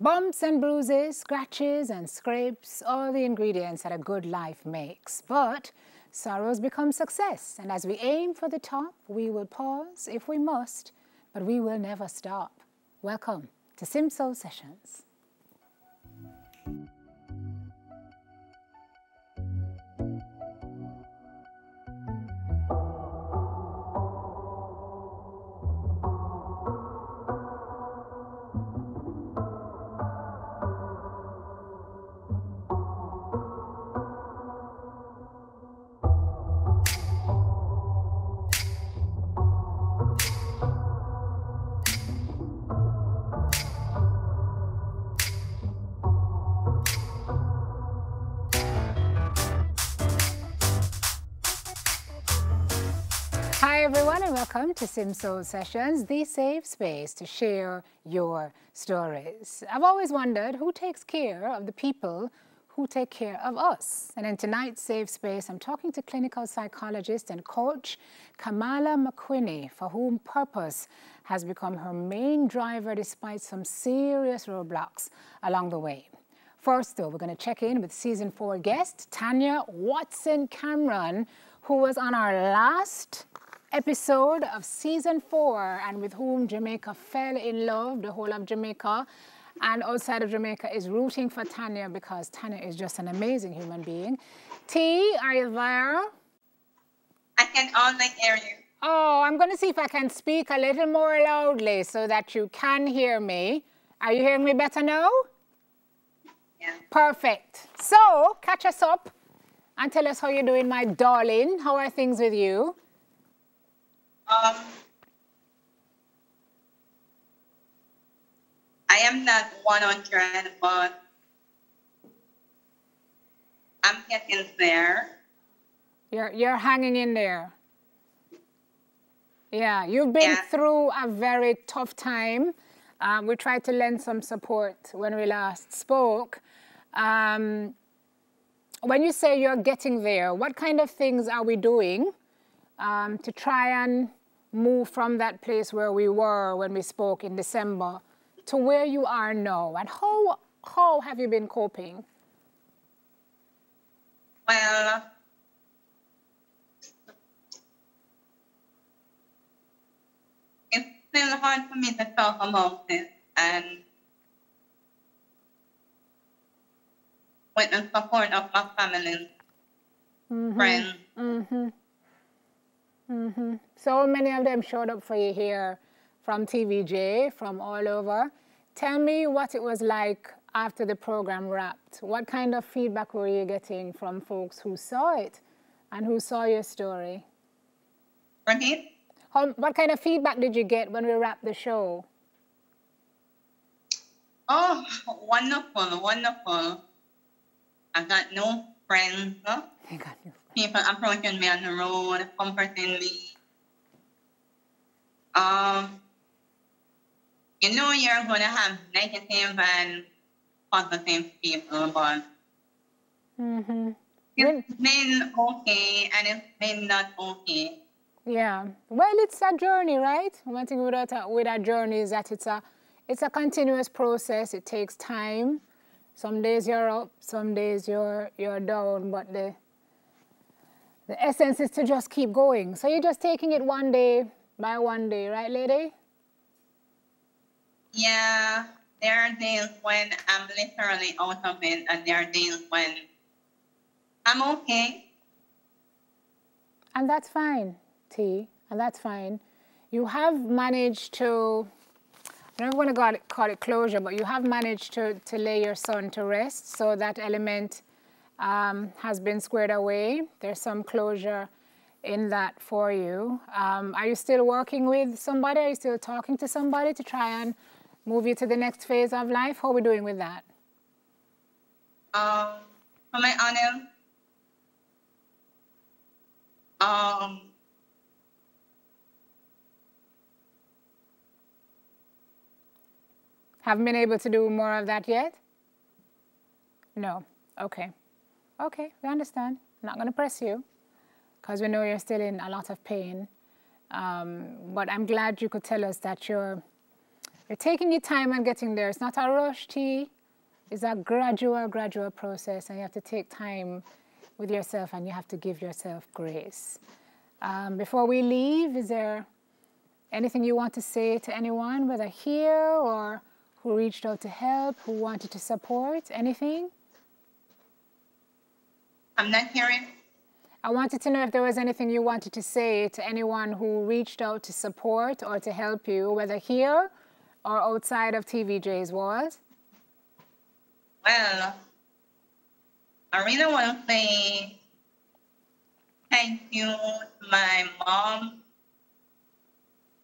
Bumps and bruises, scratches and scrapes, all the ingredients that a good life makes. But sorrows become success, and as we aim for the top, we will pause if we must, but we will never stop. Welcome to SimSoul Sessions. Welcome to SimSoul Sessions, the safe space to share your stories. I've always wondered who takes care of the people who take care of us. And in tonight's safe space, I'm talking to clinical psychologist and coach Kamala McWhinney, for whom purpose has become her main driver despite some serious roadblocks along the way. First, though, we're going to check in with season 4 guest Tanya Watson-Cameron, who was on our last episode of season 4 and with whom Jamaica fell in love. The whole of Jamaica and outside of Jamaica is rooting for Tanya because Tanya is just an amazing human being. T, are you there? I can only hear you. Oh, I'm going to see if I can speak a little more loudly so that you can hear me. Are you hearing me better now? Yeah. Perfect. So, catch us up and tell us how you're doing, my darling. How are things with you? I am not 100, but I'm getting there. You're hanging in there. Yeah, you've been through a very tough time. We tried to lend some support when we last spoke. When you say you're getting there, what kind of things are we doing to try and move from that place where we were when we spoke in December to where you are now? And how have you been coping? Well, it's still hard for me to talk about this, and with the support of my family, friends. So many of them showed up for you here from TVJ, from all over. Tell me what it was like after the program wrapped. What kind of feedback were you getting from folks who saw it and who saw your story? What kind of feedback did you get when we wrapped the show? Oh, wonderful, wonderful. I got no friends. Huh? I got no friends. People approaching me on the road, comforting me. You know you're going to have negative and positive people, but it's been okay and it's been not okay. Yeah. Well, it's a journey, right? One thing with a journey is that it's a continuous process. It takes time. Some days you're up, some days you're down, but the essence is to just keep going. So you're just taking it one day by one day, right, lady? Yeah, there are days when I'm literally out of it, and there are days when I'm okay. And that's fine, T, and that's fine. You have managed to, I don't want to call it closure, but you have managed to lay your son to rest, so that element has been squared away. There's some closure in that for you. Are you still working with somebody? Are you still talking to somebody to try and move you to the next phase of life? How are we doing with that? For my honor, haven't been able to do more of that yet? No, okay. Okay, we understand. I'm not going to press you because we know you're still in a lot of pain. But I'm glad you could tell us that you're You're taking your time and getting there. It's not a rush, T. It's a gradual process, and you have to take time with yourself, and you have to give yourself grace. Before we leave, is there anything you want to say to anyone, whether here or who reached out to help, who wanted to support, anything? I'm not hearing. I wanted to know if there was anything you wanted to say to anyone who reached out to support or to help you, whether here or outside of TVJ's walls. Well, I really want to say thank you to my mom,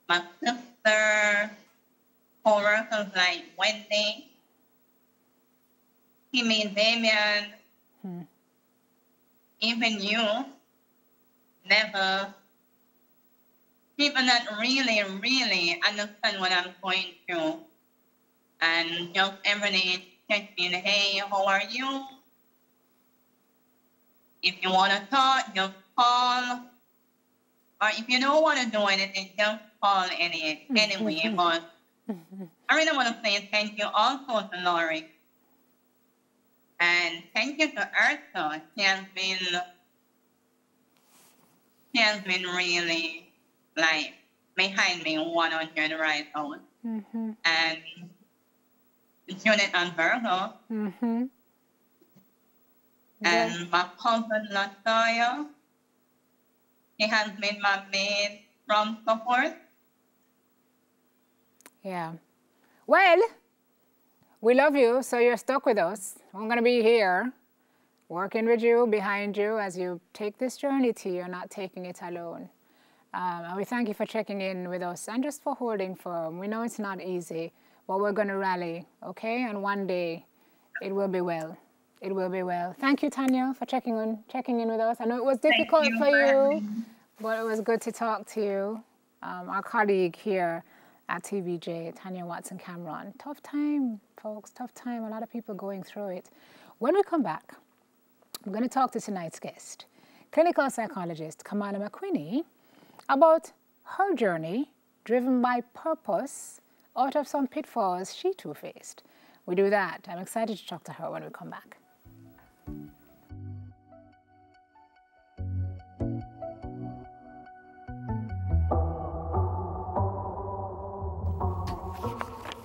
my sister, co-workers like Wendy, Timmy, Damien, even you, never, people that really understand what I'm going through, and just every day check me in, hey, how are you? If you want to talk, just call, or if you don't want to do anything, just call anyway, but I really want to say thank you also to Laurie. And thank you to Ursula. She has been really like behind me 100 right on. And Judith and Virgo. And my cousin Latoya. She has been my maid from support. Yeah. Well, we love you, so you're stuck with us. I'm going to be here, working with you, behind you, as you take this journey to you're not taking it alone. And we thank you for checking in with us and just for holding firm. We know it's not easy, but we're going to rally, okay? And one day, it will be well. It will be well. Thank you, Tanya, for checking in with us. I know it was difficult for you, but it was good to talk to you. Our colleague here at TVJ, Tanya Watson-Cameron. Tough time, folks, tough time. A lot of people going through it. When we come back, I'm going to talk to tonight's guest, clinical psychologist Kamala McWhinney, about her journey driven by purpose out of some pitfalls she too faced. We do that. I'm excited to talk to her when we come back.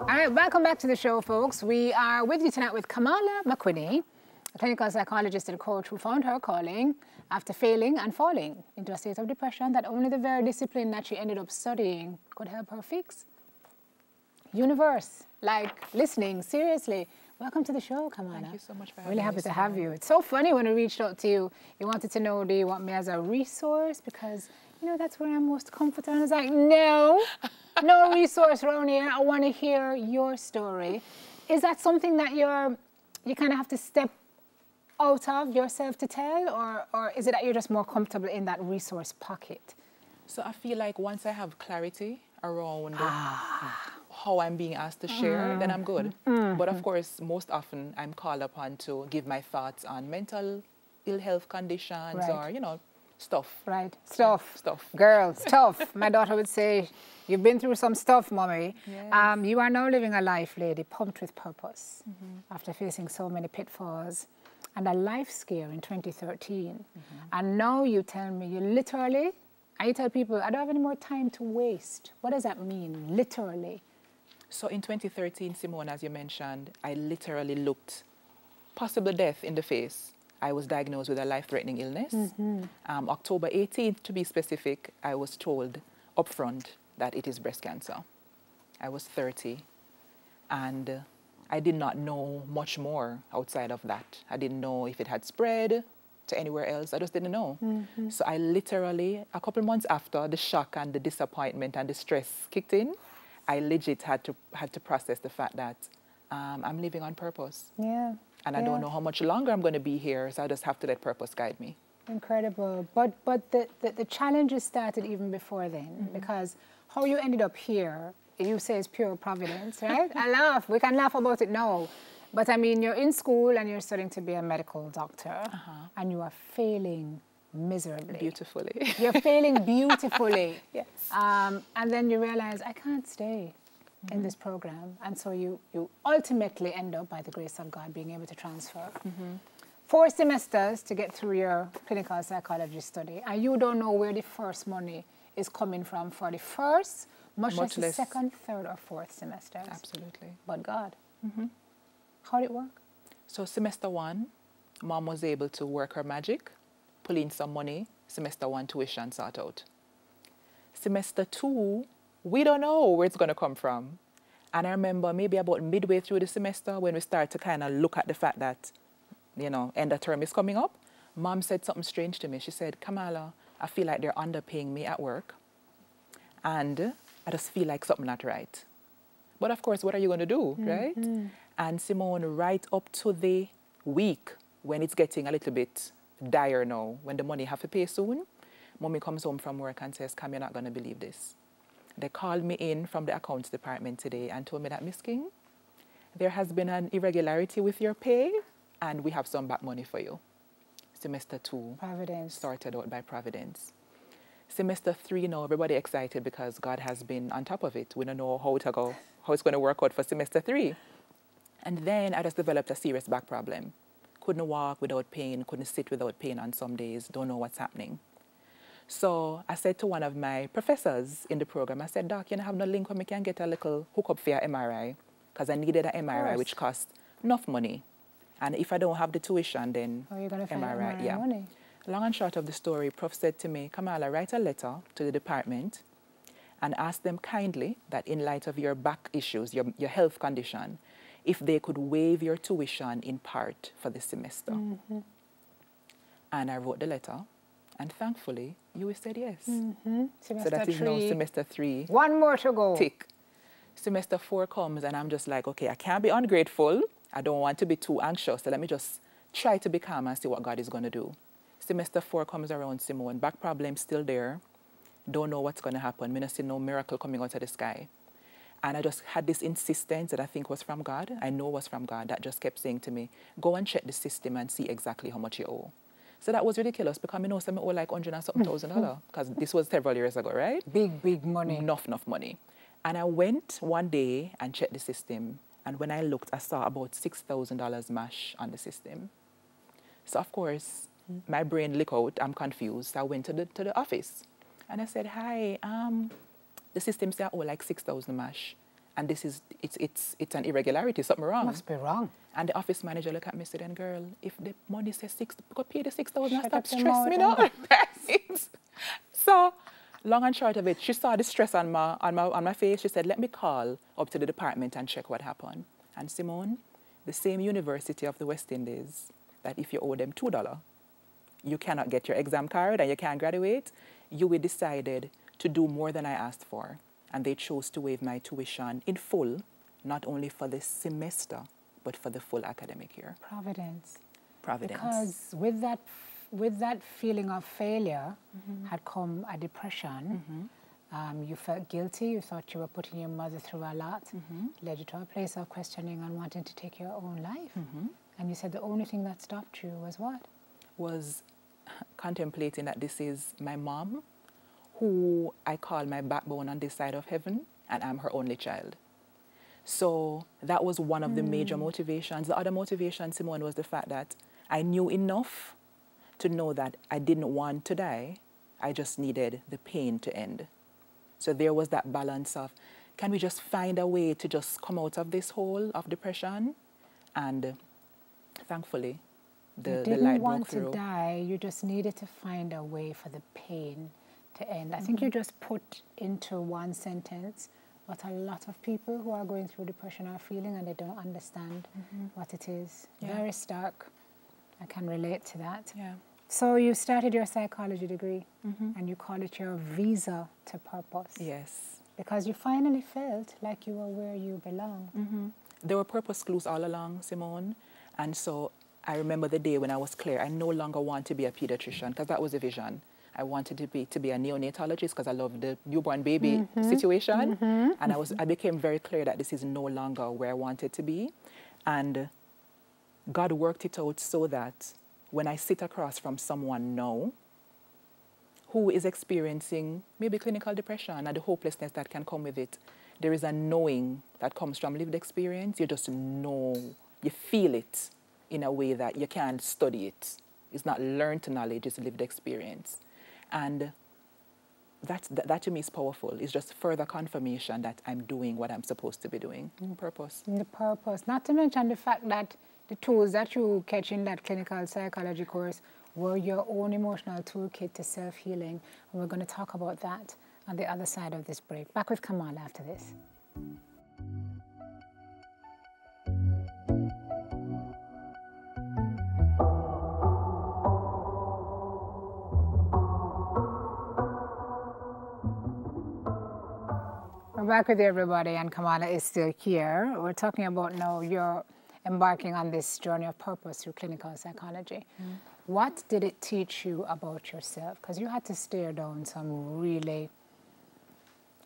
All right, welcome back to the show, folks. We are with you tonight with Kamala McWhinney, a clinical psychologist and coach who found her calling after failing and falling into a state of depression that only the very discipline that she ended up studying could help her fix. Universe, like listening, seriously. Welcome to the show, Kamala. Thank you so much for having me. Really happy to have you. It's so funny when we reached out to you, you wanted to know, do you want me as a resource? Because, you know, that's where I'm most comfortable. And I was like, no. No resource around here. I want to hear your story. Is that something that you kind of have to step out of yourself to tell, or is it that you're just more comfortable in that resource pocket? So I feel like once I have clarity around how I'm being asked to share, then I'm good. But of course, most often I'm called upon to give my thoughts on mental ill health conditions or, you know, stuff. Right. Stuff. Girl, stuff. My daughter would say, you've been through some stuff, mommy. Yes. You are now living a life, lady, pumped with purpose after facing so many pitfalls and a life scare in 2013. And now you tell me, you literally, I tell people, I don't have any more time to waste. What does that mean, literally? So in 2013, Simone, as you mentioned, I literally looked possible death in the face. I was diagnosed with a life-threatening illness. October 18th, to be specific, I was told upfront that it is breast cancer. I was 30, and I did not know much more outside of that. I didn't know if it had spread to anywhere else. I just didn't know. So I literally, a couple months after, the shock and the disappointment and the stress kicked in, I legit had to process the fact that I'm living on purpose. Yeah. And I don't know how much longer I'm going to be here, so I just have to let purpose guide me. Incredible. But the challenges started even before then, because how you ended up here, you say is pure providence, right? I laugh. We can laugh about it now. But I mean, you're in school and you're studying to be a medical doctor, and you are failing miserably. Beautifully. You're failing beautifully. And then you realize, I can't stay. in this program, and so you ultimately end up, by the grace of God, being able to transfer 4 semesters to get through your clinical psychology study, and you don't know where the first money is coming from for the first, much less the second, third, or fourth semesters. Absolutely. But God. How did it work? So semester 1, Mom was able to work her magic, pull in some money, semester 1 tuition sort out. Semester 2, we don't know where it's going to come from. And I remember maybe about midway through the semester when we started to kind of look at the fact that, you know, end of term is coming up, Mom said something strange to me. She said, Kamala, I feel like they're underpaying me at work. And I just feel like something not right. But of course, what are you going to do, right? And Simone, right up to the week when it's getting a little bit dire now, when the money have to pay soon, Mommy comes home from work and says, Cam, you're not going to believe this. They called me in from the accounts department today and told me that, Miss King, there has been an irregularity with your pay and we have some back money for you. Semester 2. Providence. Sorted out by Providence. Semester 3, now everybody excited because God has been on top of it. We don't know how to go, how it's going to work out for semester 3. And then I just developed a serious back problem. Couldn't walk without pain, couldn't sit without pain on some days, don't know what's happening. So I said to one of my professors in the program, I said, Doc, you know, I have no link where we can get a little hookup for your MRI, because I needed an MRI which cost enough money. And if I don't have the tuition, then you're gonna find MRI money. Long and short of the story, Prof said to me, Kamala, write a letter to the department and ask them kindly that in light of your back issues, your health condition, if they could waive your tuition in part for the semester. And I wrote the letter. And thankfully, you said yes. So that is now semester 3. One more to go. Tick. Semester 4 comes and I'm just like, okay, I can't be ungrateful. I don't want to be too anxious. So let me just try to be calm and see what God is going to do. Semester 4 comes around, Simone. Back problem still there. Don't know what's going to happen. I see no miracle coming out of the sky. And I just had this insistence that I think was from God. I know was from God that just kept saying to me, go and check the system and see exactly how much you owe. So that was ridiculous because I know some owe like $100 and something thousand, because this was several years ago, right? Big money. Enough money. And I went one day and checked the system. And when I looked, I saw about $6,000 mash on the system. So of course, my brain licked out. I'm confused. I went to the office and I said, hi, the system said, oh, like 6,000 mash. And this is, it's an irregularity, something wrong. Must be wrong. And the office manager looked at me and said, and girl, if the money says 6, go pay the 6,000 and stop stressing me out. So, long and short of it, she saw the stress on my face. She said, let me call up to the department and check what happened. And Simone, the same University of the West Indies, that if you owe them $2, you cannot get your exam card and you can't graduate, you were decided to do more than I asked for. And they chose to waive my tuition in full, not only for this semester, but for the full academic year. Providence. Providence. Because with that feeling of failure had come a depression. You felt guilty. You thought you were putting your mother through a lot. Led you to a place of questioning and wanting to take your own life. And you said the only thing that stopped you was what? Was contemplating that this is my mom, who I call my backbone on this side of heaven, and I'm her only child. So that was one of the major motivations. The other motivation, Simone, was the fact that I knew enough to know that I didn't want to die. I just needed the pain to end. So there was that balance of, can we just find a way to just come out of this hole of depression? And thankfully, the light broke through. You didn't want to die. You just needed to find a way for the pain to end. I think you just put into one sentence what a lot of people who are going through depression are feeling, and they don't understand what it is. Yeah. Very stark. I can relate to that. Yeah. So you started your psychology degree and you call it your visa to purpose. Yes. Because you finally felt like you were where you belong. There were purpose clues all along, Simone. And so I remember the day when I was clear, I no longer want to be a pediatrician, because that was a vision. I wanted to be a neonatologist because I loved the newborn baby situation. And I became very clear that this is no longer where I wanted to be. And God worked it out so that when I sit across from someone now who is experiencing maybe clinical depression and the hopelessness that can come with it, there is a knowing that comes from lived experience. You just know, you feel it in a way that you can't study it. It's not learned knowledge, it's lived experience. And that to me is powerful. It's just further confirmation that I'm doing what I'm supposed to be doing. The purpose. The purpose. Not to mention the fact that the tools that you catch in that clinical psychology course were your own emotional toolkit to self-healing. And we're going to talk about that on the other side of this break. Back with Kamala after this. We're back with everybody, and Kamala is still here. We're talking about now you're embarking on this journey of purpose through clinical psychology. Mm. What did it teach you about yourself? Because you had to stare down some really,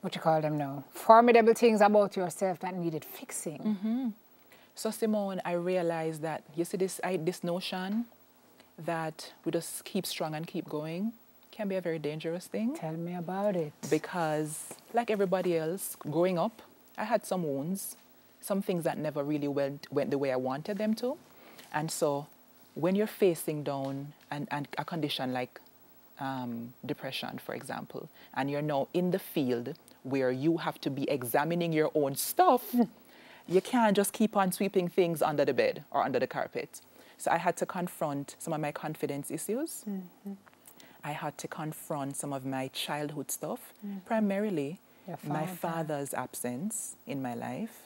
what you call them now, formidable things about yourself that needed fixing. Mm-hmm. So Simone, I realized that, you see this notion that we just keep strong and keep going can be a very dangerous thing. Tell me about it. Because like everybody else, growing up, I had some wounds, some things that never really went the way I wanted them to. And so when you're facing down and a condition like depression, for example, and you're now in the field where you have to be examining your own stuff, you can't just keep on sweeping things under the bed or under the carpet. So I had to confront some of my confidence issues. Mm-hmm. I had to confront some of my childhood stuff, mm-hmm. primarily my father's absence in my life.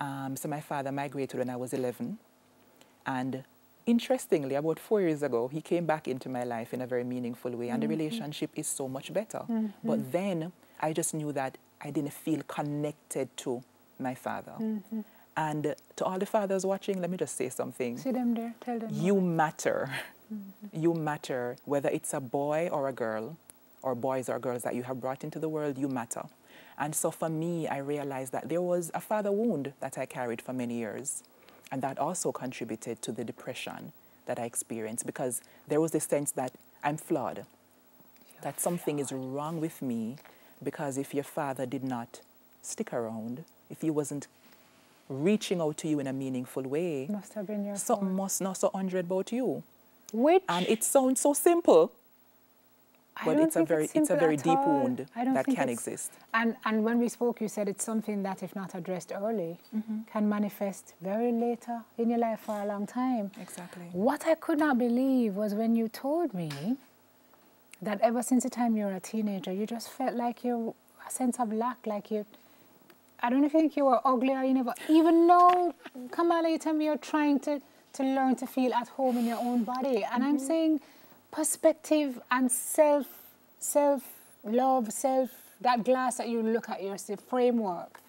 So my father migrated when I was 11, and interestingly, about 4 years ago, he came back into my life in a very meaningful way, and mm-hmm. the relationship is so much better. Mm-hmm. But then I just knew that I didn't feel connected to my father. Mm-hmm. And to all the fathers watching, let me just say something. See them there, tell them. You matter. Mm-hmm. You matter, whether it's a boy or a girl, or boys or girls that you have brought into the world, you matter. And so for me, I realized that there was a father wound that I carried for many years. And that also contributed to the depression that I experienced, because there was this sense that I'm flawed, that something is wrong with me, because if your father did not stick around, if he wasn't reaching out to you in a meaningful way, must have been your something fault. Must not so 100 about you. Which? And it sounds so simple. But it's a very deep wound that can exist. And when we spoke, you said it's something that, if not addressed early, mm-hmm. can manifest very later in your life for a long time. Exactly. What I could not believe was when you told me that ever since the time you were a teenager, you just felt like you a sense of lack, like you. I don't think you were ugly or you never. Even though, Kamala, you tell me you're trying to learn to feel at home in your own body, and mm-hmm. I'm saying. Perspective and self-love, that glass that you look at yourself, framework,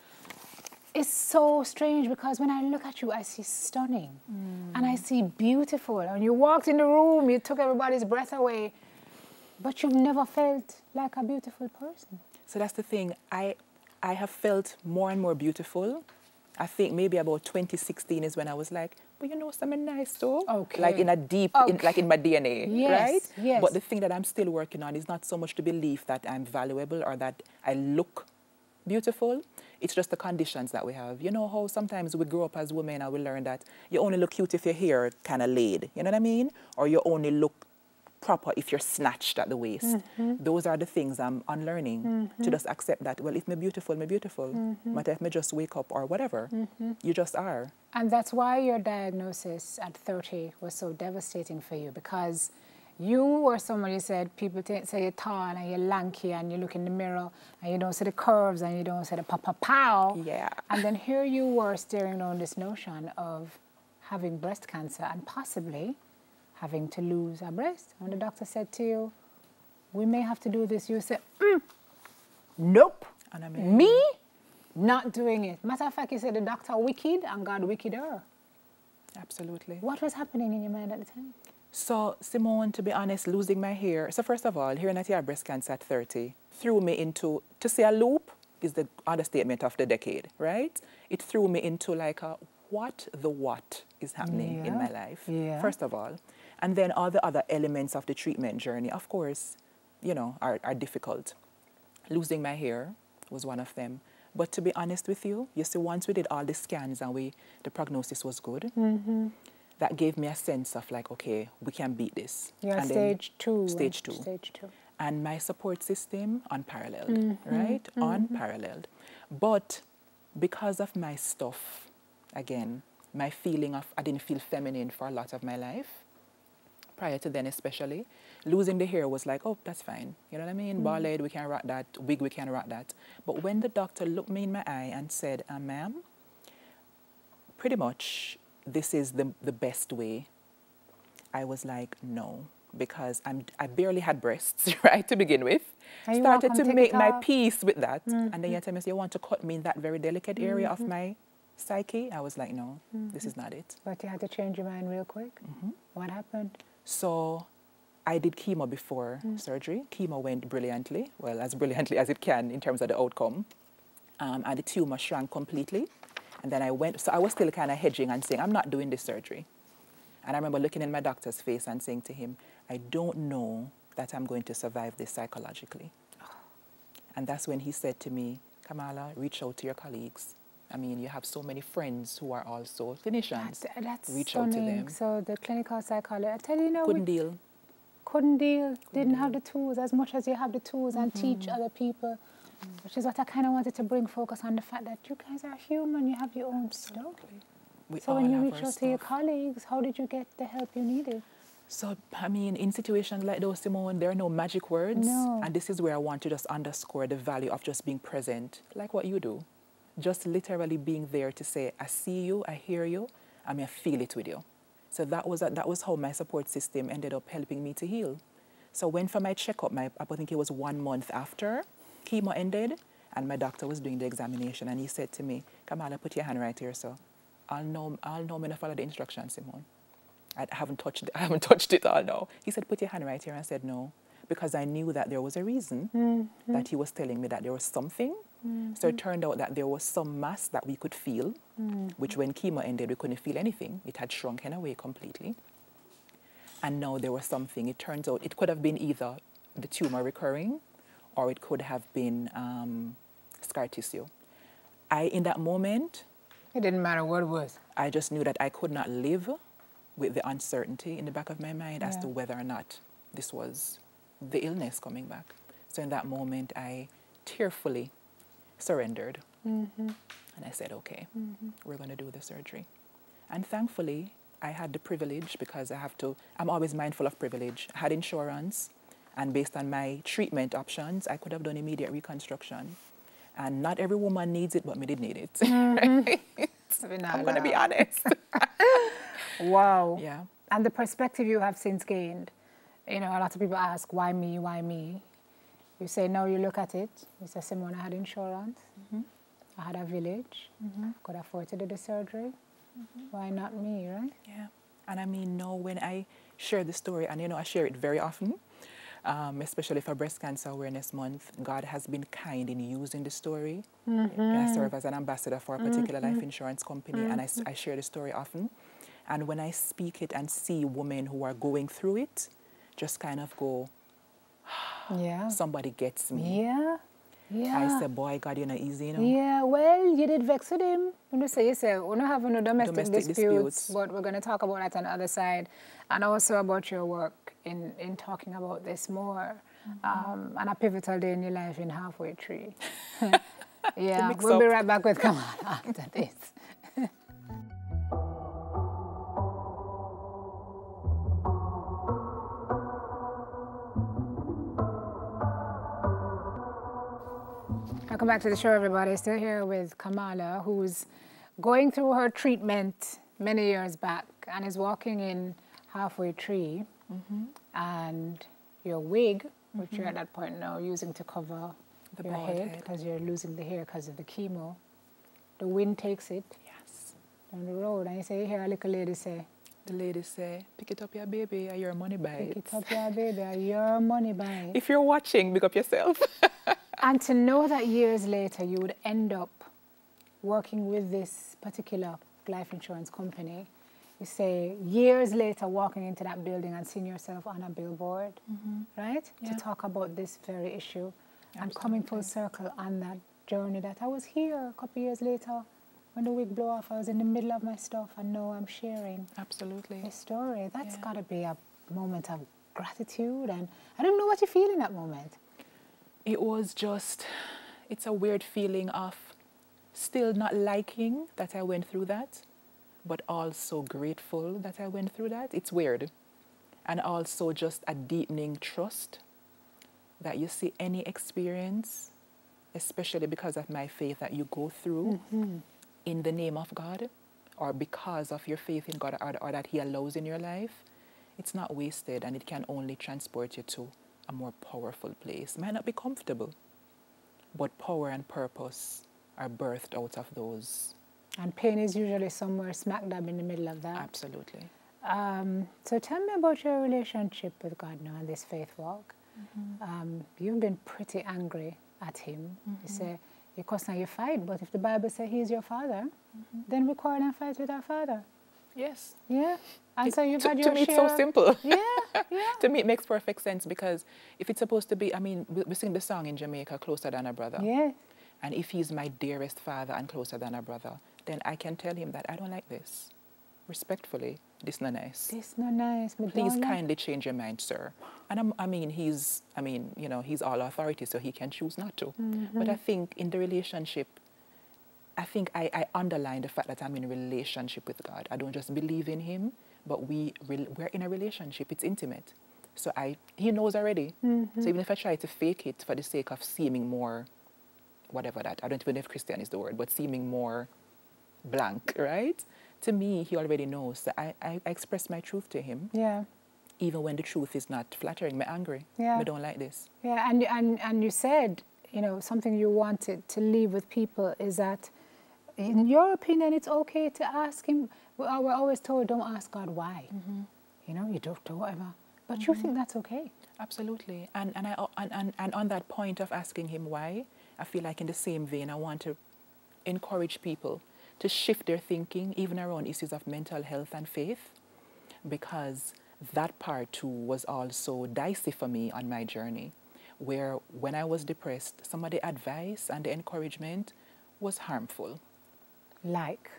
is so strange, because when I look at you, I see stunning and I see beautiful. And you walked in the room, you took everybody's breath away, but you've never felt like a beautiful person. So that's the thing. I have felt more and more beautiful. I think maybe about 2016 is when I was like, but you know something nice though? Okay. Like in a deep, okay. Like in my DNA, yes, right? Yes. But the thing that I'm still working on is not so much the belief that I'm valuable or that I look beautiful. It's just the conditions that we have. You know how sometimes we grow up as women and we learn that you only look cute if your hair kind of laid, you know what I mean? Or you only look proper if you're snatched at the waist. Mm-hmm. Those are the things I'm unlearning mm-hmm. to just accept that, well, if me beautiful, me beautiful. Mm-hmm. But if me just wake up or whatever, mm-hmm. you just are. And that's why your diagnosis at 30 was so devastating for you, because you were somebody said, people say you're tall and you're lanky and you look in the mirror and you don't see the curves and you don't see the pa-pa-pow. Yeah. And then here you were staring on this notion of having breast cancer and possibly having to lose a breast. And the doctor said to you, we may have to do this. You said, nope, and I mean, me not doing it. Matter of fact, you said the doctor wicked and God wickeder. Absolutely. What was happening in your mind at the time? So Simone, to be honest, losing my hair. So first of all, hearing that you have breast cancer at 30 threw me into, to say a loop is the understatement of the decade, right? It threw me into like a, what is happening in my life, first of all. And then all the other elements of the treatment journey, of course, you know, are difficult. Losing my hair was one of them. But to be honest with you, see, once we did all the scans and the prognosis was good, mm-hmm. that gave me a sense of like, okay, we can beat this. Yeah, stage two. And my support system, unparalleled, mm-hmm. right? Mm-hmm. Unparalleled. But because of my stuff, again, my feeling of, I didn't feel feminine for a lot of my life, prior to then especially, losing the hair was like, oh, that's fine. You know what I mean? Mm-hmm. Bald head, we can rock that. Wig, we can rock that. But when the doctor looked me in my eye and said, ma'am, pretty much this is the best way, I was like, no. Because I barely had breasts, right, to begin with. I started to make my peace with that. Mm-hmm. And then you tell me, so you want to cut me in that very delicate area mm-hmm. of my psyche? I was like, no, mm-hmm. this is not it. But you had to change your mind real quick? Mm-hmm. What happened? So I did chemo before surgery. Chemo went brilliantly, well, as brilliantly as it can in terms of the outcome. And the tumor shrank completely. And then I went, so I was still kind of hedging and saying, I'm not doing this surgery. And I remember looking in my doctor's face and saying to him, I don't know that I'm going to survive this psychologically. And that's when he said to me, Kamala, reach out to your colleagues. I mean, you have so many friends who are also clinicians. That's reach stunning. Out to them. So the clinical psychologist, I tell you, no, couldn't deal, didn't have the tools as much as you have the tools and teach other people. Mm-hmm. Which is what I kind of wanted to bring focus on, the fact that you guys are human, you have your own stuff. So when you reach out to your colleagues, how did you get the help you needed? So, I mean, in situations like those, Simone, there are no magic words. No. And this is where I want to just underscore the value of just being present, like what you do. Just literally being there to say, I see you, I hear you, I feel it with you. So that was how my support system ended up helping me to heal. So when for my checkup, I think it was 1 month after chemo ended, and my doctor was doing the examination, and he said to me, Kamala, put your hand right here, so I'll know when I follow the instructions, Simone. I haven't touched it all now. He said, put your hand right here. I said, no, because I knew that there was a reason that he was telling me that there was something. So it turned out that there was some mass that we could feel, which when chemo ended, we couldn't feel anything. It had shrunken away completely. And now there was something. It turns out it could have been either the tumor recurring or it could have been scar tissue. In that moment, it didn't matter what it was. I just knew that I could not live with the uncertainty in the back of my mind as to whether or not this was the illness coming back. So in that moment, I tearfully surrendered. And I said, okay, we're going to do the surgery. And thankfully, I had the privilege, because I'm always mindful of privilege. I had insurance, and based on my treatment options, I could have done immediate reconstruction. And not every woman needs it, but me did need it. Right? I'm going to be honest. Wow. Yeah. And the perspective you have since gained, you know, a lot of people ask, why me, why me? You say, no, you look at it. You say, Simone, I had insurance. I had a village. Could afford to do the surgery. Why not me, right? Yeah. And I mean, no, when I share the story, and you know, I share it very often, especially for Breast Cancer Awareness Month, God has been kind in using the story. I serve as an ambassador for a particular life insurance company, and I share the story often. And when I speak it and see women who are going through it, just kind of go, somebody gets me. I say, boy, God, you're not easy, you know. Yeah, well, you did vex with him. You say, we're not having no domestic disputes, but we're going to talk about that on the other side. And also about your work in talking about this more. And a pivotal day in your life in halfway tree. We'll be right back with Kamala after this. Welcome back to the show, everybody. Still here with Kamala, who's going through her treatment many years back and is walking in halfway tree. And your wig, which you're at that point now using to cover your head, because you're losing the hair because of the chemo. The wind takes it down the road, and you say, you hear a little lady say, the lady say, pick it up your baby or your money bites. Pick it up your baby or your money bites. If you're watching, pick up yourself. And to know that years later you would end up working with this particular life insurance company, you say, years later walking into that building and seeing yourself on a billboard, right? To talk about this very issue and coming full circle on that journey that I was here a couple of years later. When the wig blew off, I was in the middle of my stuff, and now I'm sharing my story. That's got to be a moment of gratitude, and I don't know what you feel in that moment. It was just, it's a weird feeling of still not liking that I went through that, but also grateful that I went through that. It's weird. And also just a deepening trust that you see any experience, especially because of my faith that you go through, in the name of God, or because of your faith in God, or that He allows in your life, it's not wasted, and it can only transport you to a more powerful place. It might not be comfortable, but power and purpose are birthed out of those. And pain is usually somewhere smack dab in the middle of that. Absolutely. So tell me about your relationship with God now and this faith walk. You've been pretty angry at Him. You say, you cuss and you fight, but if the Bible says He is your Father, then we quarrel and fight with our Father. Yes. Yeah. And so you've had your share. To me, it's so simple. Yeah, yeah. To me, it makes perfect sense, because if it's supposed to be, I mean, we sing the song in Jamaica, Closer Than a Brother. Yeah. And if He's my dearest Father and closer than a brother, then I can tell Him that I don't like this. Respectfully, this not nice. This not nice. Please kindly change your mind, sir. And I mean, you know, He's all authority, so He can choose not to. But I think in the relationship, I think I underline the fact that I'm in a relationship with God. I don't just believe in Him, but we're in a relationship. It's intimate. So He knows already. So even if I try to fake it for the sake of seeming more, whatever that, I don't even know if Christian is the word, but seeming more blank, right? To me, He already knows that I express my truth to Him. Yeah. Even when the truth is not flattering, I'm angry. Yeah. I don't like this. Yeah, and you said, you know, something you wanted to leave with people is that, in your opinion, it's okay to ask Him. We're always told, don't ask God why. You know, you doctor, whatever. But you think that's okay. Absolutely. And on that point of asking Him why, I feel like in the same vein, I want to encourage people to shift their thinking, even around issues of mental health and faith, because that part too was also dicey for me on my journey, where when I was depressed, some of the advice and the encouragement was harmful. Like?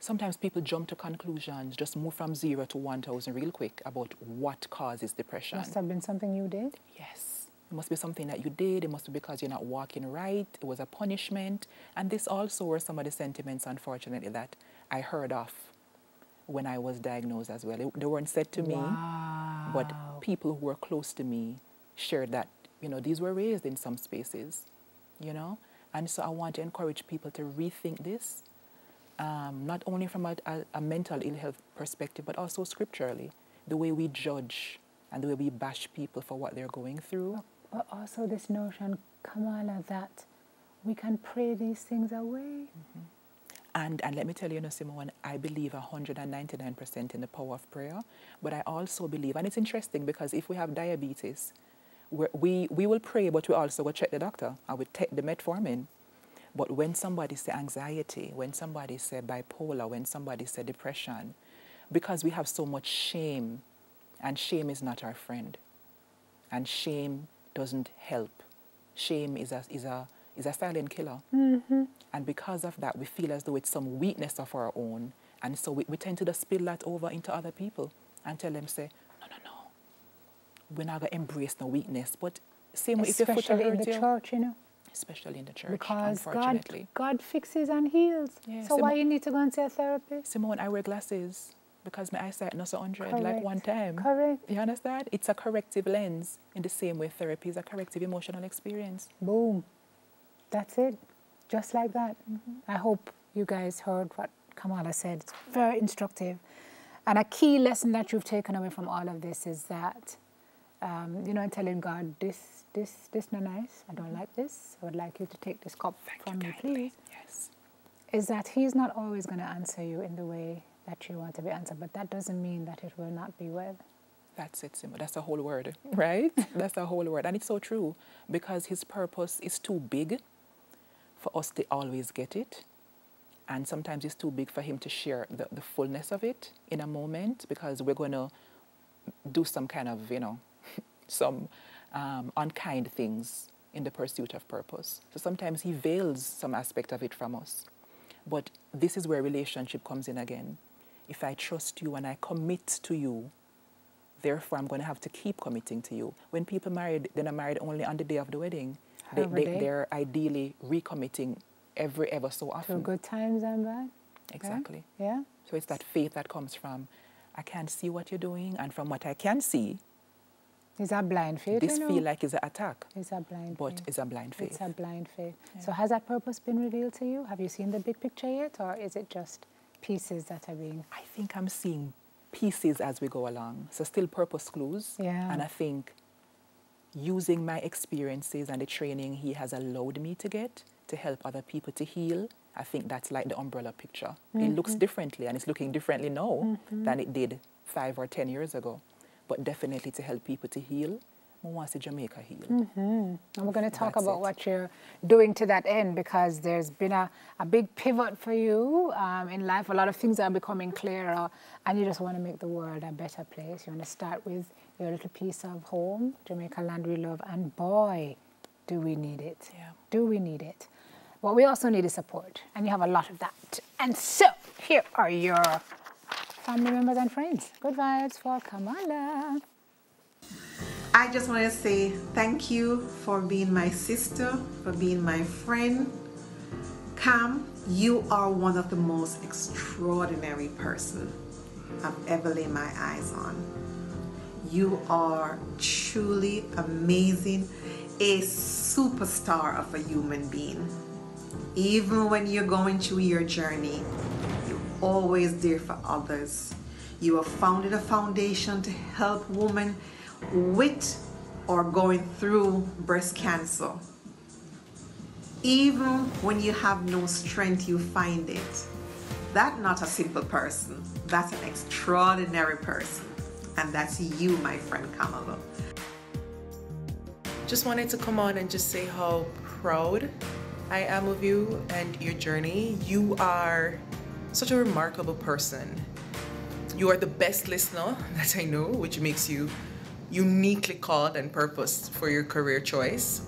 Sometimes people jump to conclusions, just move from 0 to 1,000 real quick about what causes depression. Must have been something you did? Yes. It must be something that you did. It must be because you're not walking right. It was a punishment. And this also were some of the sentiments, unfortunately, that I heard of when I was diagnosed as well. They weren't said to me, but people who were close to me shared that, you know, these were raised in some spaces, you know. And so I want to encourage people to rethink this, not only from a mental ill health perspective, but also scripturally, the way we judge and the way we bash people for what they're going through. But also this notion, Kamala, that we can pray these things away. And let me tell you, Simone, I believe 199% in the power of prayer, but I also believe, and it's interesting because if we have diabetes, we will pray, but we also will check the doctor. I will take the metformin. But when somebody say anxiety, when somebody say bipolar, when somebody say depression, because we have so much shame, and shame is not our friend, and shame doesn't help. Shame is a silent killer. And because of that, we feel as though it's some weakness of our own, and so we tend to just spill that over into other people and tell them, say, no, we're not going to embrace no weakness. But same way, if you're especially in the church, you know. Especially in the church, because unfortunately. God fixes and heals. Yeah. So why you need to go and see a therapist? Simone, I wear glasses, because my eyesight not so 100 like one time. Correct. You understand? It's a corrective lens in the same way therapy is a corrective emotional experience. Boom. That's it. Just like that. I hope you guys heard what Kamala said. It's very instructive. And a key lesson that you've taken away from all of this is that, you know, I'm telling God, this not nice. I don't like this. I would like you to take this cup from me, please. Yes. Is that He's not always going to answer you in the way that you want to be answered, but that doesn't mean that it will not be well. That's it, Simone. That's the whole word, right? That's the whole word. And it's so true, because His purpose is too big for us to always get it. And sometimes it's too big for Him to share the fullness of it in a moment, because we're going to do some kind of, you know, some unkind things in the pursuit of purpose. So sometimes he veils some aspect of it from us. But this is where relationship comes in again. If I trust you and I commit to you, therefore I'm going to have to keep committing to you. When people married, they're not married only on the day of the wedding. They're ideally recommitting every ever so often. To good times and bad. Exactly. Okay. Yeah. So it's that faith that comes from, I can't see what you're doing, and from what I can see. Is that blind faith? This feel like is an attack. It's a blind faith. But it's a blind faith. It's a blind faith. Yeah. So has that purpose been revealed to you? Have you seen the big picture yet, or is it just pieces that are being... I think I'm seeing pieces as we go along. So still purpose clues. Yeah. And I think using my experiences and the training he has allowed me to get to help other people to heal, I think that's like the umbrella picture. Mm-hmm. It looks differently, and it's looking differently now than it did 5 or 10 years ago. But definitely to help people to heal, we want to see Jamaica heal. And we're going to talk about what you're doing to that end, because there's been a big pivot for you in life. A lot of things are becoming clearer, and you just want to make the world a better place. You want to start with your little piece of home, Jamaica land we love, and boy, do we need it. Yeah. Do we need it. Well, we also need is support, and you have a lot of that. And so, here are your family members and friends. Good vibes for Kamala. I just want to say thank you for being my sister, for being my friend. Cam, you are one of the most extraordinary person I've ever laid my eyes on. You are truly amazing, a superstar of a human being. Even when you're going through your journey, always there for others. You have founded a foundation to help women with or going through breast cancer. Even when you have no strength, you find it. That's not a simple person. That's an extraordinary person. And that's you, my friend Kamala. Just wanted to come on and just say how proud I am of you and your journey. You are such a remarkable person. You are the best listener that I know, which makes you uniquely called and purposed for your career choice.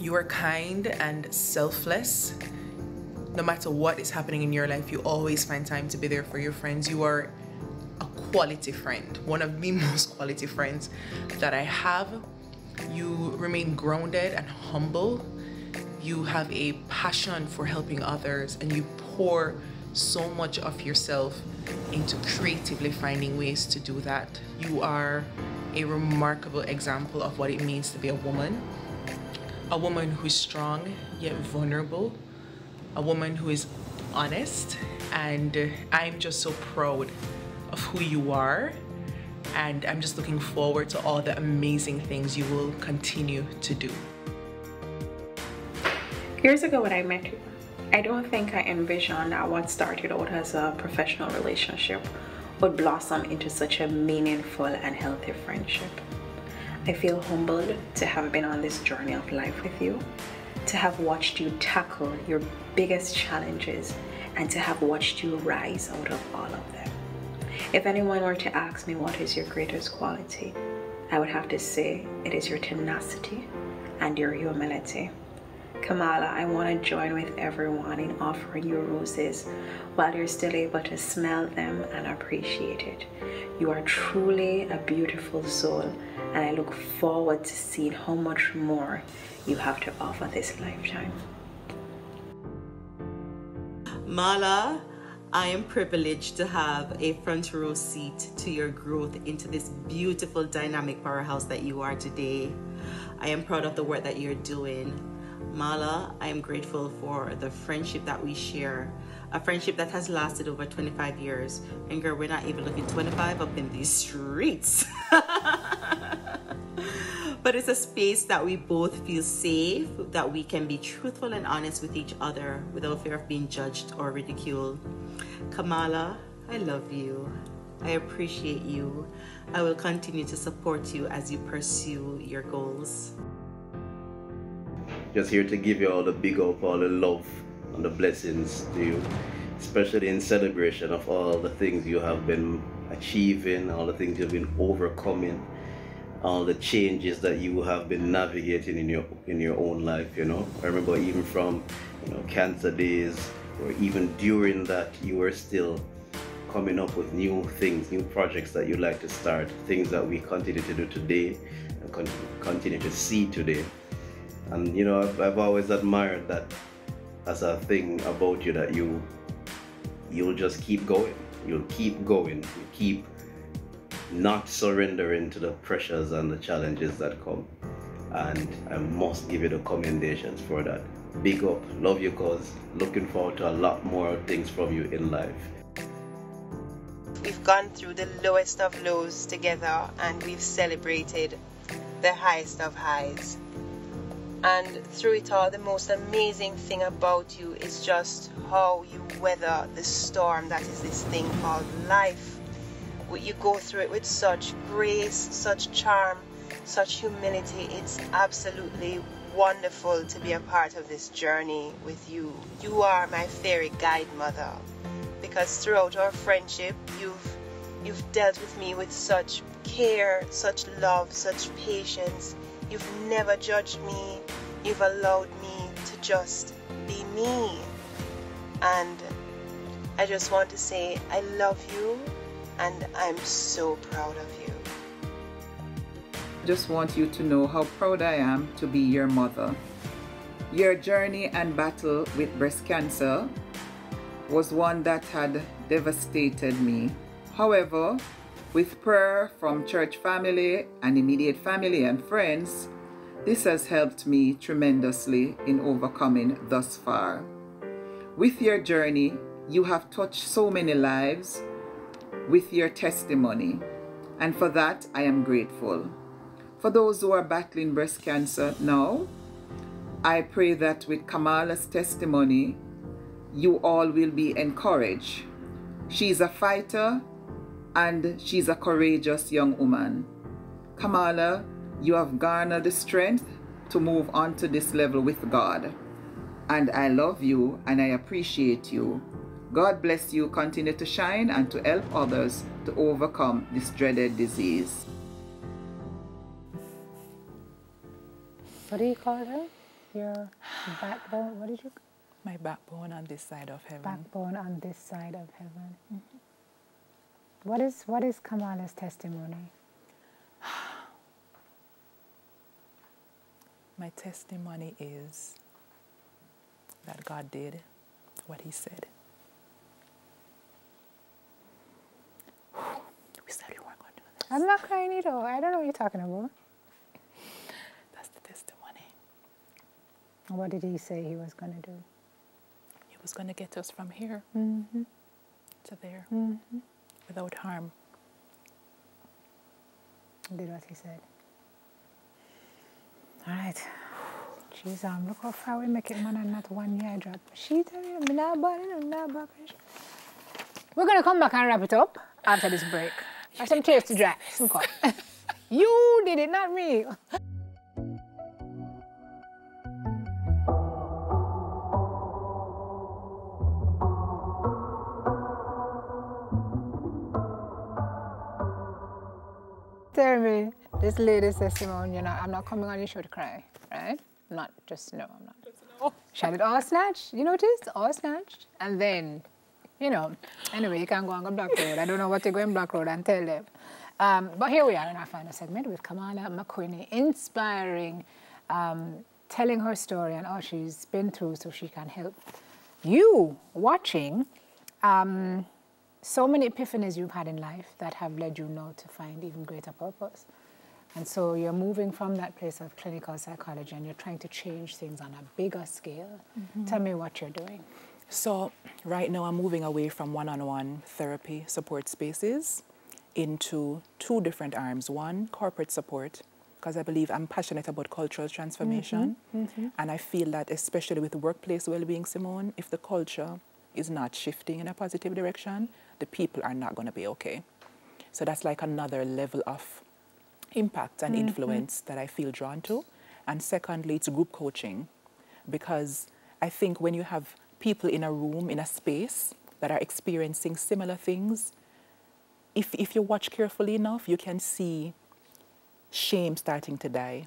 You are kind and selfless. No matter what is happening in your life, you always find time to be there for your friends. You are a quality friend, one of the most quality friends that I have. You remain grounded and humble. You have a passion for helping others, and you pour so much of yourself into creatively finding ways to do that. You are a remarkable example of what it means to be a woman who's strong yet vulnerable, a woman who is honest, and I'm just so proud of who you are, and I'm just looking forward to all the amazing things you will continue to do. Years ago when I met you, I don't think I envisioned that what started out as a professional relationship would blossom into such a meaningful and healthy friendship. I feel humbled to have been on this journey of life with you, to have watched you tackle your biggest challenges, and to have watched you rise out of all of them. If anyone were to ask me what is your greatest quality, I would have to say it is your tenacity and your humility. Kamala, I want to join with everyone in offering you roses while you're still able to smell them and appreciate it. You are truly a beautiful soul, and I look forward to seeing how much more you have to offer this lifetime. Mala, I am privileged to have a front row seat to your growth into this beautiful dynamic powerhouse that you are today. I am proud of the work that you're doing. Mala, I am grateful for the friendship that we share, a friendship that has lasted over 25 years. And girl, we're not even looking 25 up in these streets. But it's a space that we both feel safe, that we can be truthful and honest with each other without fear of being judged or ridiculed. Kamala, I love you. I appreciate you. I will continue to support you as you pursue your goals. Just here to give you all the big up, all the love and the blessings to you, especially in celebration of all the things you have been achieving, all the things you've been overcoming. all the changes that you have been navigating in your own life, you know. I remember even from, you know, cancer days, or even during that, you were still coming up with new things, new projects that you like to start, things that we continue to do today and continue to see today. And you know, I've always admired that as a thing about you, that you'll just keep going, you keep not surrendering to the pressures and the challenges that come, and I must give you the commendations for that. Big up, love your cause, looking forward to a lot more things from you in life. We've gone through the lowest of lows together, and we've celebrated the highest of highs. And through it all, the most amazing thing about you is just how you weather the storm that is this thing called life. You go through it with such grace, such charm, such humility. It's absolutely wonderful to be a part of this journey with you. You are my fairy guide mother, because throughout our friendship, you've dealt with me with such care, such love, such patience. You've never judged me. You've allowed me to just be me. And I just want to say I love you, and I'm so proud of you. I just want you to know how proud I am to be your mother. Your journey and battle with breast cancer was one that had devastated me. However, with prayer from church family and immediate family and friends, this has helped me tremendously in overcoming thus far. With your journey, you have touched so many lives with your testimony, and for that I am grateful. For those who are battling breast cancer now, I pray that with Kamala's testimony, you all will be encouraged. She's a fighter, and she's a courageous young woman. Kamala, you have garnered the strength to move on to this level with God. And I love you, and I appreciate you. God bless you. Continue to shine and to help others to overcome this dreaded disease. What do you call her? Your backbone? What did you call her? My backbone on this side of heaven. Backbone on this side of heaven. Mm-hmm. What is Kamala's testimony? My testimony is that God did what he said. We said we weren't going to do this. I'm not crying either. I don't know what you're talking about. That's the testimony. What did he say he was going to do? He was going to get us from here to there. Mm-hmm. Without harm. Did what he said. All right. Jeez, look how far we make it, man, and not 1 year drop. She tell me, I'm not We're going to come back and wrap it up after this break. I have some tears to dry. Some coffee. You did it, not me. Tell me, this lady says, Simone, you know, I'm not coming on your show to cry, right? Not just, no, I'm not. No. She had it all snatched, you notice? All snatched. And then, you know, anyway, you can go on Black Road. I don't know what you go in Black Road and tell them. But here we are in our final segment with Kamala McWhinney, inspiring, telling her story and all she's been through so she can help you watching. So many epiphanies you've had in life that have led you now to find even greater purpose. And so you're moving from that place of clinical psychology and you're trying to change things on a bigger scale. Mm-hmm. Tell me what you're doing. So right now I'm moving away from one-on-one therapy support spaces into two different arms. One, corporate support, because I believe I'm passionate about cultural transformation. Mm-hmm. Mm-hmm. And I feel that especially with workplace well-being, Simone, if the culture is not shifting in a positive direction, the people are not going to be okay. So that's like another level of impact and influence that I feel drawn to. And secondly, it's group coaching, because I think when you have people in a room, in a space that are experiencing similar things, if you watch carefully enough, you can see shame starting to die.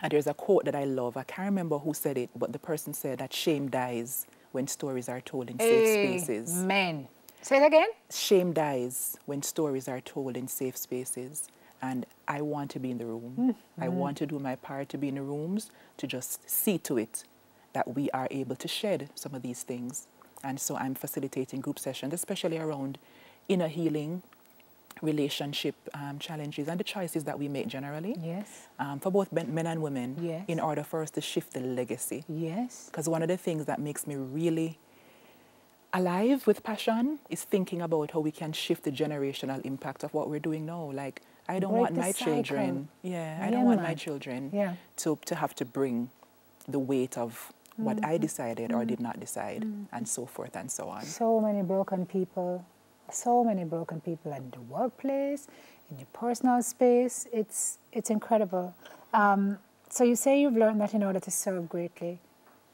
And there's a quote that I love. I can't remember who said it, but the person said that shame dies when stories are told in safe spaces. Amen. Say it again. Shame dies when stories are told in safe spaces. And I want to be in the room. Mm-hmm. I want to do my part to be in the rooms, to just see to it that we are able to shed some of these things. And so I'm facilitating group sessions, especially around inner healing, relationship challenges, and the choices that we make generally. Yes. For both men and women, yes, in order for us to shift the legacy. Yes. Because one of the things that makes me really alive with passion is thinking about how we can shift the generational impact of what we're doing now. Like, I don't want my children, I don't want my children to have to bring the weight of what I decided or did not decide, and so forth and so on. So many broken people. So many broken people in the workplace, in your personal space. It's incredible. So you say you've learned that in order to serve greatly,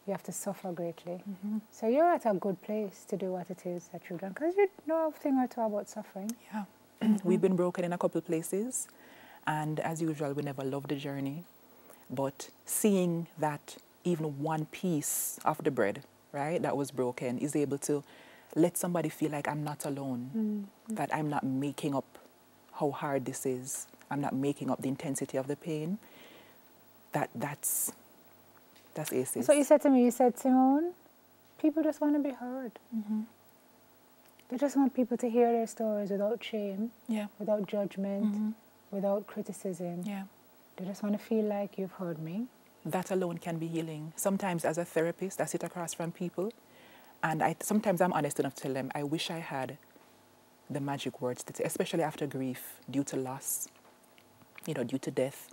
you have to suffer greatly. Mm-hmm. So you're at a good place to do what it is that you've done, because you know a thing or two about suffering. Yeah. Mm-hmm. We've been broken in a couple of places, and as usual, we never loved the journey. But seeing that even one piece of the bread, right, that was broken is able to let somebody feel like I'm not alone, that I'm not making up how hard this is. I'm not making up the intensity of the pain. That's ACES. So you said to me, you said, Simone, people just want to be heard. Mm-hmm. They just want people to hear their stories without shame, without judgment, without criticism. Yeah. They just want to feel like you've heard me. That alone can be healing. Sometimes as a therapist, I sit across from people, and sometimes I'm honest enough to tell them, I wish I had the magic words to say, especially after grief, due to loss, you know, due to death.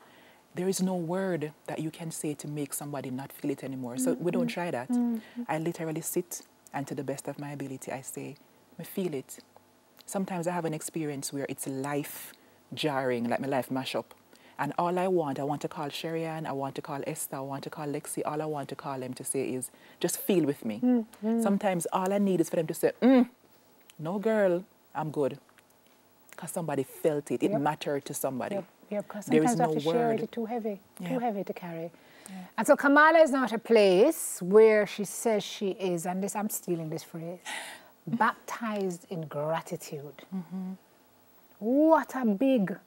There is no word that you can say to make somebody not feel it anymore. So we don't try that. I literally sit, and to the best of my ability, I say, I feel it. Sometimes I have an experience where it's life jarring, like my life mash up. And all I want to call Sherrianne, I want to call Esther, I want to call Lexi, all I want to call them to say is, just feel with me. Sometimes all I need is for them to say, no girl, I'm good. Because somebody felt it, it mattered to somebody. Yeah, because sometimes there is no word. It's too heavy to carry. Yeah. And so Kamala is now at a place where she says she is, and this, I'm stealing this phrase, baptized in gratitude. What a big,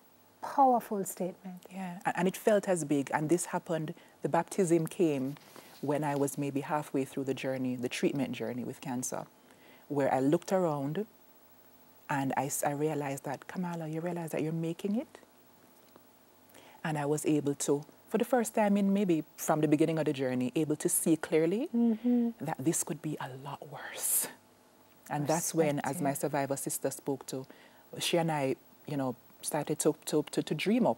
powerful statement. Yeah, and it felt as big, and this happened, the baptism came when I was maybe halfway through the journey, the treatment journey with cancer, where I looked around and I realized that, Kamala, you realize that you're making it? And I was able to, for the first time in maybe from the beginning of the journey, able to see clearly that this could be a lot worse. And that's when, as my survivor sister spoke to, she and I, you know, started to dream up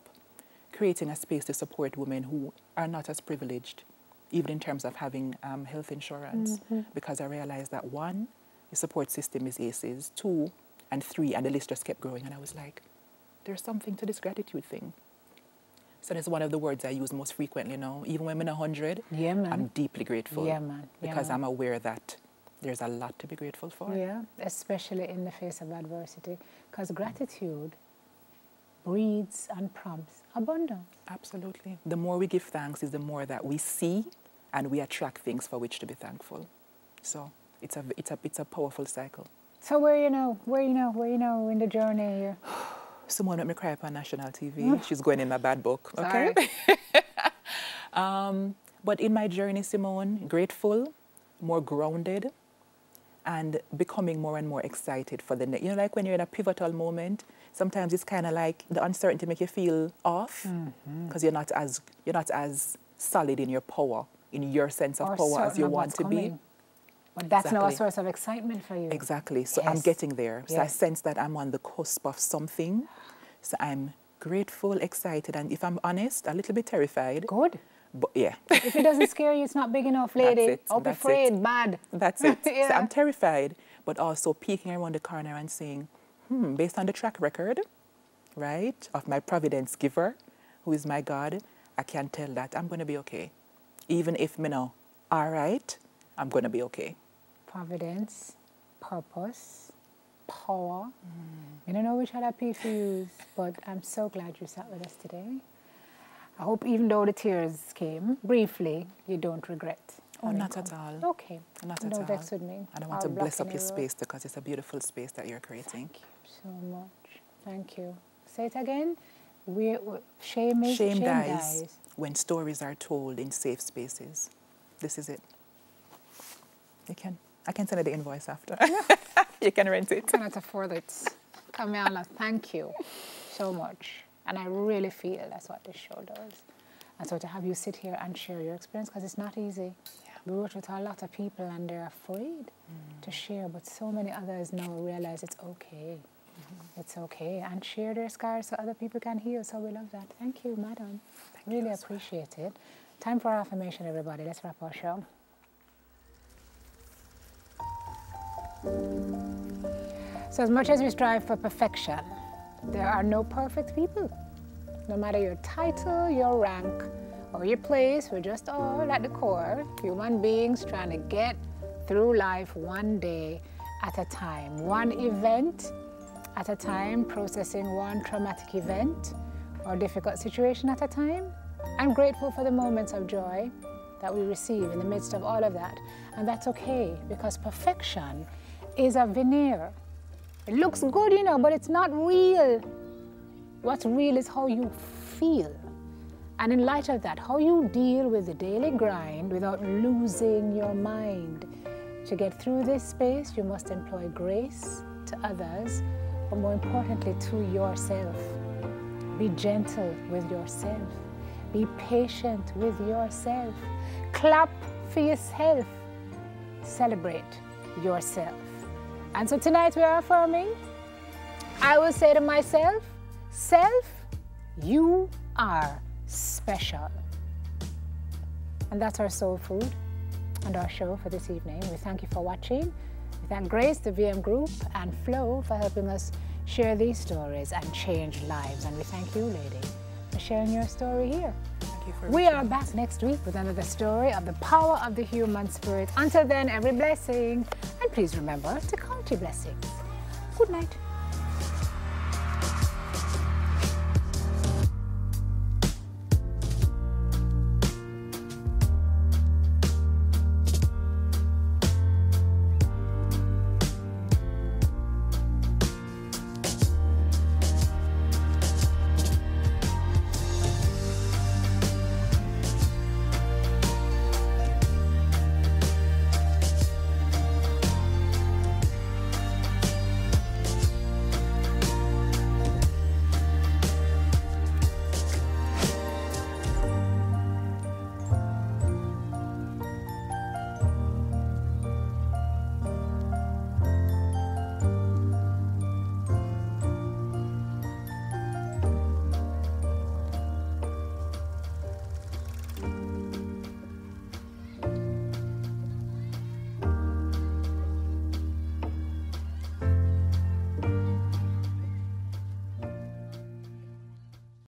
creating a space to support women who are not as privileged, even in terms of having health insurance, because I realized that 1, the support system is ACES, 2 and 3, and the list just kept growing. And I was like, there's something to this gratitude thing. So that's one of the words I use most frequently now. Even when I'm in 100, I'm deeply grateful, because I'm aware that there's a lot to be grateful for. Yeah, especially in the face of adversity, because gratitude breeds and prompts abundance. Absolutely. The more we give thanks is the more that we see and we attract things for which to be thankful. So it's a powerful cycle. So where you know in the journey here? Someone let me cry up on national TV. She's going in my bad book. Okay. But in my journey, Simone, grateful, more grounded, and becoming more and more excited for the next. You know, like when you're in a pivotal moment, sometimes it's kind of like the uncertainty makes you feel off, because you're not as solid in your power, in your sense of power as you want to be. But that's now a source of excitement for you. Exactly. So I'm getting there. So I sense that I'm on the cusp of something. So I'm grateful, excited, and if I'm honest, a little bit terrified. Good. But yeah. If it doesn't scare you, it's not big enough, lady. I'm afraid, bad. That's it. So I'm terrified, but also peeking around the corner and saying, based on the track record, right, of my providence giver, who is my God, I can tell that I'm going to be okay. Even if me now, all right, I'm going to be okay. Providence, purpose, power. I don't know which other piece to use, but I'm so glad you sat with us today. I hope even though the tears came briefly, you don't regret. Oh, not at all. Okay. Not at all. No vex with me. And I want to bless up your space because it's a beautiful space that you're creating. Thank you so much. Thank you. Say it again. Shame dies when stories are told in safe spaces. This is it. You can. I can send you the invoice after. You can rent it. I cannot afford it. Kamala, thank you so much. And I really feel that's what this show does. And so to have you sit here and share your experience, because it's not easy. Yeah. We work with a lot of people and they're afraid to share, but so many others now realize it's okay. It's okay. And share their scars so other people can heal. So we love that. Thank you, madam. Really appreciate it. Time for our affirmation, everybody. Let's wrap our show. So as much as we strive for perfection, there are no perfect people. No matter your title, your rank, or your place, we're just all at the core, human beings trying to get through life one day at a time, one event at a time, processing one traumatic event or difficult situation at a time. I'm grateful for the moments of joy that we receive in the midst of all of that. And that's okay, because perfection is a veneer. It looks good, you know, but it's not real. What's real is how you feel. And in light of that, how you deal with the daily grind without losing your mind. To get through this space, you must employ grace to others, but more importantly, to yourself. Be gentle with yourself. Be patient with yourself. Clap for yourself. Celebrate yourself. And so tonight we are affirming, I will say to myself, self, you are special. And that's our soul food and our show for this evening. We thank you for watching. We thank Grace, the VM Group, and Flo for helping us share these stories and change lives. And we thank you, lady, for sharing your story here. Thank you for watching. We are back next week with another story of the power of the human spirit. Until then, every blessing. And please remember to count your blessings. Good night.